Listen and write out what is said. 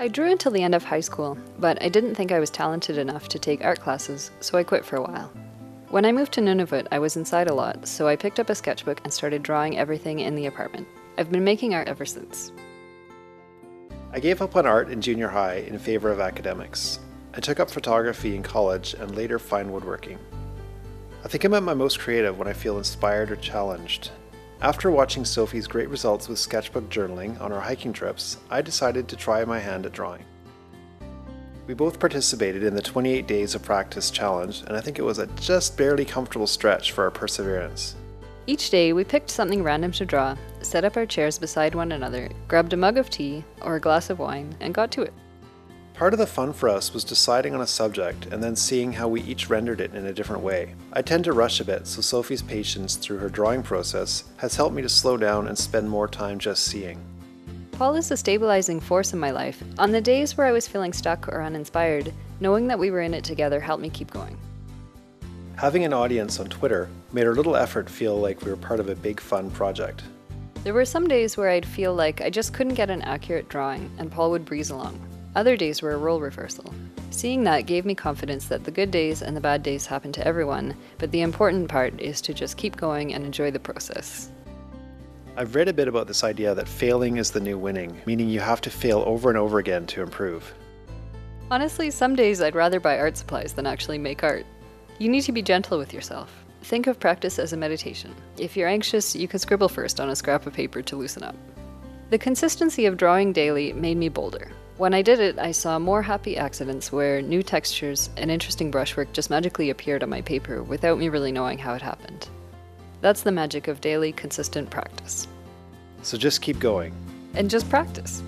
I drew until the end of high school, but I didn't think I was talented enough to take art classes, so I quit for a while. When I moved to Nunavut, I was inside a lot, so I picked up a sketchbook and started drawing everything in the apartment. I've been making art ever since. I gave up on art in junior high in favor of academics. I took up photography in college and later fine woodworking. I think I'm at my most creative when I feel inspired or challenged. After watching Sophie's great results with sketchbook journaling on our hiking trips, I decided to try my hand at drawing. We both participated in the 28 Days of Practice Challenge, and I think it was a just barely comfortable stretch for our perseverance. Each day, we picked something random to draw, set up our chairs beside one another, grabbed a mug of tea or a glass of wine, and got to it. Part of the fun for us was deciding on a subject and then seeing how we each rendered it in a different way. I tend to rush a bit, so Sophie's patience through her drawing process has helped me to slow down and spend more time just seeing. Paul is a stabilizing force in my life. On the days where I was feeling stuck or uninspired, knowing that we were in it together helped me keep going. Having an audience on Twitter made our little effort feel like we were part of a big fun project. There were some days where I'd feel like I just couldn't get an accurate drawing, and Paul would breeze along. Other days were a role reversal. Seeing that gave me confidence that the good days and the bad days happen to everyone, but the important part is to just keep going and enjoy the process. I've read a bit about this idea that failing is the new winning, meaning you have to fail over and over again to improve. Honestly, some days I'd rather buy art supplies than actually make art. You need to be gentle with yourself. Think of practice as a meditation. If you're anxious, you can scribble first on a scrap of paper to loosen up. The consistency of drawing daily made me bolder. When I did it, I saw more happy accidents where new textures and interesting brushwork just magically appeared on my paper without me really knowing how it happened. That's the magic of daily, consistent practice. So just keep going. And just practice.